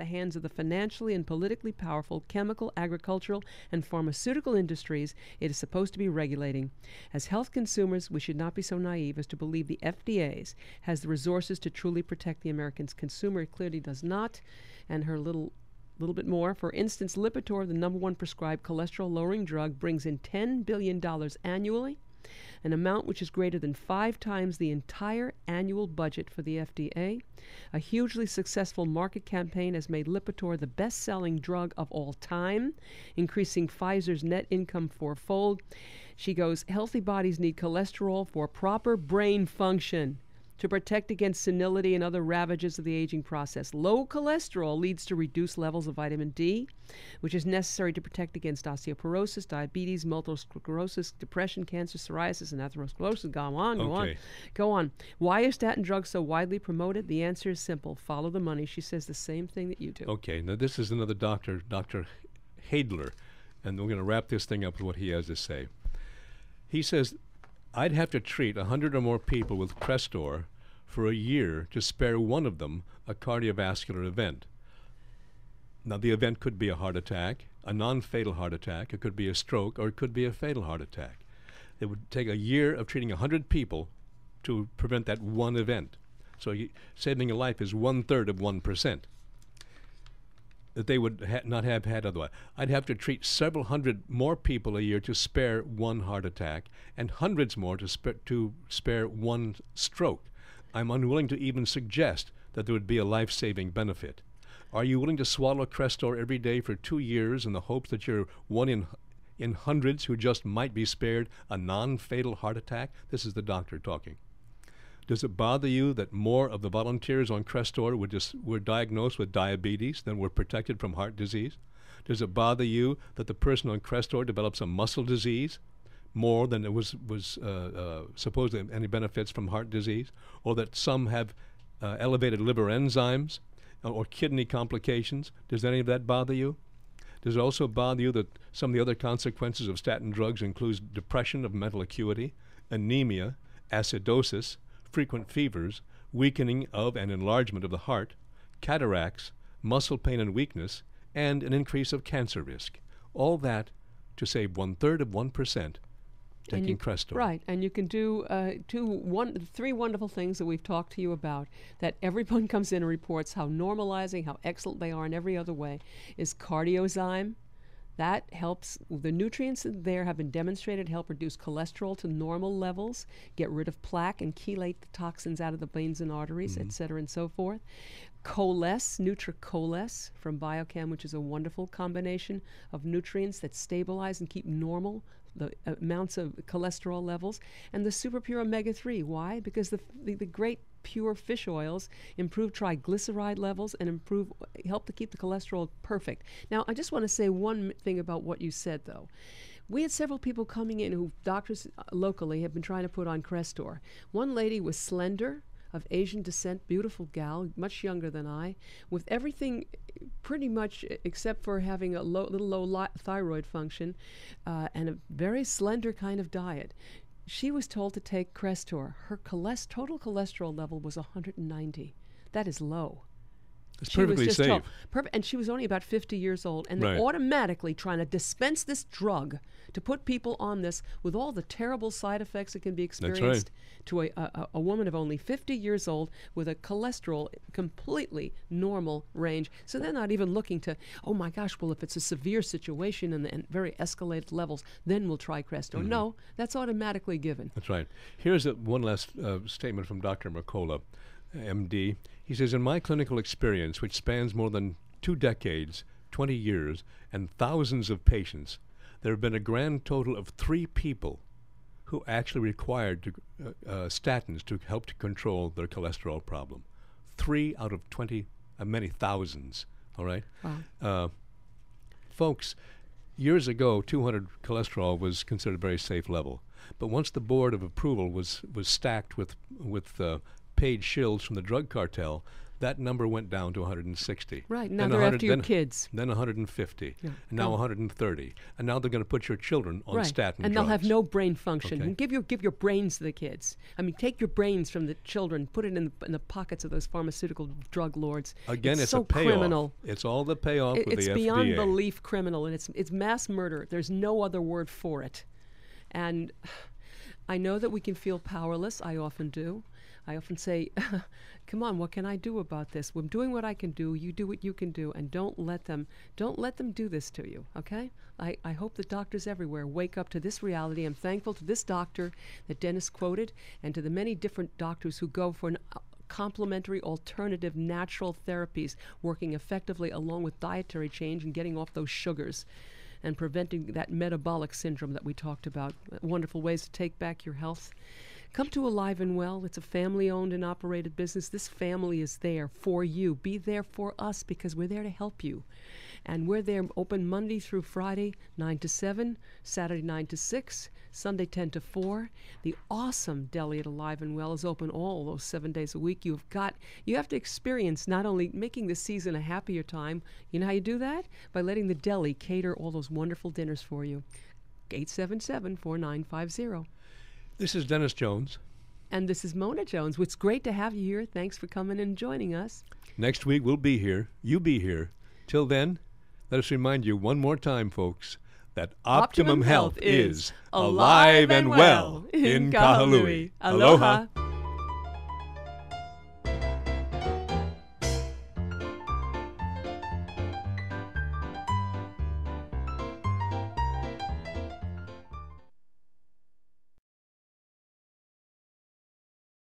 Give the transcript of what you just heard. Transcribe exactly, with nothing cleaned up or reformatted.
the hands of the financially and politically powerful chemical, agricultural, and pharmaceutical industries it is supposed to be regulating. As health consumers, we should not be so naive as to believe the F D A has the resources to truly protect the American consumer. It clearly does not. And her little little bit more. For instance, Lipitor, the number one prescribed cholesterol-lowering drug, brings in ten billion dollars annually, an amount which is greater than five times the entire annual budget for the F D A. A hugely successful market campaign has made Lipitor the best-selling drug of all time, increasing Pfizer's net income fourfold. She goes, healthy bodies need cholesterol for proper brain function, to protect against senility and other ravages of the aging process. Low cholesterol leads to reduced levels of vitamin D, which is necessary to protect against osteoporosis, diabetes, multiple sclerosis, depression, cancer, psoriasis, and atherosclerosis. Go on, go okay. on, go on. Why is statin drugs so widely promoted? The answer is simple. Follow the money. She says the same thing that you do. Okay, now this is another doctor, Doctor Hadler, and we're going to wrap this thing up with what he has to say. He says, I'd have to treat one hundred or more people with Crestor for a year to spare one of them a cardiovascular event. Now, the event could be a heart attack, a non-fatal heart attack, it could be a stroke, or it could be a fatal heart attack. It would take a year of treating one hundred people to prevent that one event. So you, saving a life is one-third of one percent that they would ha not have had otherwise. I'd have to treat several hundred more people a year to spare one heart attack and hundreds more to, spa to spare one stroke. I'm unwilling to even suggest that there would be a life-saving benefit. Are you willing to swallow Crestor every day for two years in the hopes that you're one in, in hundreds who just might be spared a non-fatal heart attack? This is the doctor talking. Does it bother you that more of the volunteers on Crestor were, just, were diagnosed with diabetes than were protected from heart disease? Does it bother you that the person on Crestor develops a muscle disease more than it was, was uh, uh, supposed to have any benefits from heart disease? Or that some have uh, elevated liver enzymes or, or kidney complications? Does any of that bother you? Does it also bother you that some of the other consequences of statin drugs include depression of mental acuity, anemia, acidosis, frequent fevers, weakening of and enlargement of the heart, cataracts, muscle pain and weakness, and an increase of cancer risk? All that to save one-third of one percent taking you, Crestor. Right, and you can do uh, two, one, three wonderful things that we've talked to you about, that everyone comes in and reports how normalizing, how excellent they are in every other way, is Cardiozyme. That helps. The nutrients in there have been demonstrated to help reduce cholesterol to normal levels, get rid of plaque, and chelate the toxins out of the veins and arteries, mm-hmm. et cetera, and so forth. Coalesce, nutricoalesce from biochem, which is a wonderful combination of nutrients that stabilize and keep normal the amounts of cholesterol levels. And the super pure omega three. Why? Because the, the, the great pure fish oils improve triglyceride levels and improve help to keep the cholesterol perfect. Now, I just want to say one thing about what you said, though. We had several people coming in who doctors locally have been trying to put on Crestor. One lady was slender, of Asian descent, beautiful gal, much younger than I, with everything pretty much except for having a low, little low li thyroid function uh, and a very slender kind of diet. She was told to take Crestor. Her cholest total cholesterol level was one hundred ninety. That is low. It's perfectly safe. Told, perp and she was only about fifty years old. And right. They're automatically trying to dispense this drug to put people on this with all the terrible side effects that can be experienced right. to a, a, a woman of only fifty years old with a cholesterol completely normal range. So they're not even looking to, oh, my gosh, well, if it's a severe situation and, and very escalated levels, then we'll try Crestor. Mm-hmm. No, that's automatically given. That's right. Here's a, one last uh, statement from Doctor Mercola, M D. He says, in my clinical experience, which spans more than two decades, twenty years, and thousands of patients, there have been a grand total of three people who actually required to, uh, uh, statins to help to control their cholesterol problem. Three out of twenty, uh, many thousands, all right? Wow. Uh, folks, years ago, two hundred cholesterol was considered a very safe level. But once the board of approval was, was stacked with, with uh, paid shills from the drug cartel, that number went down to one hundred sixty. Right, now they're after your then, kids. Then one hundred fifty, yeah. and now oh. one hundred thirty. And now they're going to put your children on right. statin and drugs. They'll have no brain function. Okay. And give your, give your brains to the kids. I mean, take your brains from the children, put it in the, in the pockets of those pharmaceutical drug lords. Again, it's, it's so a payoff. Criminal. It's all the payoff it, with the F D A. It's beyond belief criminal, and it's, it's mass murder. There's no other word for it. And I know that we can feel powerless. I often do. I often say, come on, what can I do about this? I'm doing what I can do. You do what you can do, and don't let them, don't let them do this to you, okay? I, I hope the doctors everywhere wake up to this reality. I'm thankful to this doctor that Dennis quoted and to the many different doctors who go for an uh, complementary, alternative, natural therapies, working effectively along with dietary change and getting off those sugars and preventing that metabolic syndrome that we talked about. Wonderful ways to take back your health. Come to Alive and Well. It's a family-owned and operated business. This family is there for you. Be there for us, because we're there to help you. And we're there open Monday through Friday, nine to seven, Saturday nine to six, Sunday ten to four. The awesome deli at Alive and Well is open all those seven days a week. You've got, you have to experience not only making this season a happier time, you know how you do that? By letting the deli cater all those wonderful dinners for you. eight seven seven, four nine five zero. This is Dennis Jones. And this is Mona Jones. It's great to have you here. Thanks for coming and joining us. Next week, we'll be here. You be here. Till then, let us remind you one more time, folks, that optimum, optimum health, health is alive and well in Kahului. Aloha. Aloha.